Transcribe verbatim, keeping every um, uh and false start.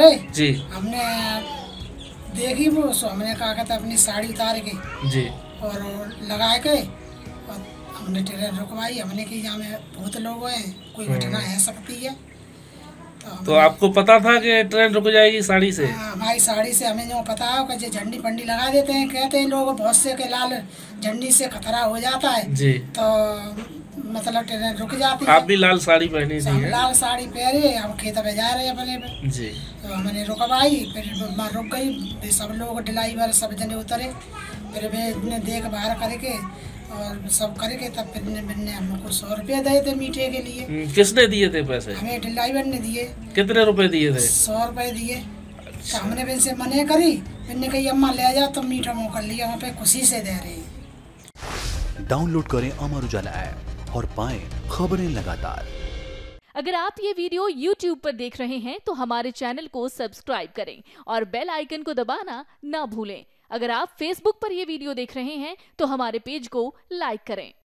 उतारे जी, हमने देखी वो, सो हमने कहा कहता अपनी साड़ी उतार के जी और लगा के, और हमने ट्रेन रुकवाई। हमने कि यहाँ में बहुत लोग हैं, कोई घटना है सकती है। तो, तो आपको पता था कि ट्रेन रुक जाएगी साड़ी से? हाँ, हमारी साड़ी से हमें जो पता है कि झंडी पंडी लगा देते हैं, कहते हैं लोग बहुत से के लाल झंडी से खतरा हो जाता है जी, तो मतलब ट्रेन रुक जाती है। आप भी लाल साड़ी पहनी थी? हम लाल साड़ी पहने, हम खेत में जा रहे हैं अपने पे जी, तो हमने रुकवाई। फिर वहाँ रुक गई, सब लोग ड्राइवर सब जने उतरे, फिर मैंने देख भाल करके और सब करके तब फिर मैंने हमको सौ रुपये दिए थे मीठे के लिए। किसने दिए थे पैसे? हमें ड्राइवर ने दिए। कितने रुपए दिए थे? सौ रुपये दिए। अच्छा। हमने फिर से मना करी, मैंने कही अम्मा ले जाओ, तो मीठा मुँह कर लिया, वहाँ पे खुशी से दे रही। डाउनलोड करें अमर उजाला ऐप और पाएं खबरें लगातार। अगर आप ये वीडियो YouTube पर देख रहे हैं तो हमारे चैनल को सब्सक्राइब करें और बेल आइकन को दबाना ना भूलें। अगर आप Facebook पर ये वीडियो देख रहे हैं तो हमारे पेज को लाइक करें।